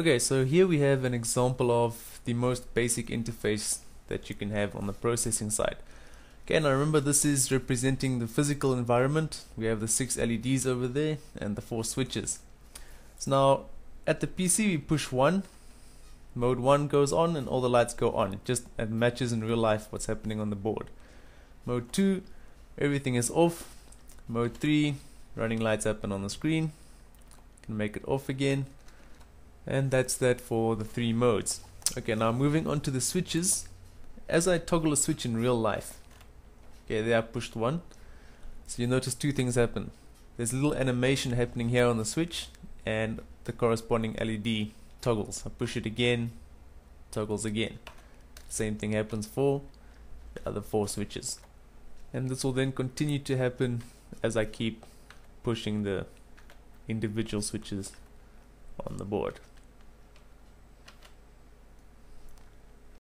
Okay, so here we have an example of the most basic interface that you can have on the processing side. Okay, now remember, this is representing the physical environment. We have the 6 LEDs over there and the 4 switches. So now at the PC we push 1, mode 1 goes on and all the lights go on. It matches in real life what's happening on the board. Mode 2, everything is off. Mode 3, running lights happen on the screen. Can make it off again. And that's that for the 3 modes. Okay, now moving on to the switches. As I toggle a switch in real life, okay, there I pushed 1. So you notice 2 things happen. There's a little animation happening here on the switch and the corresponding LED toggles. I push it again, toggles again. Same thing happens for the other 4 switches. And this will then continue to happen as I keep pushing the individual switches on the board.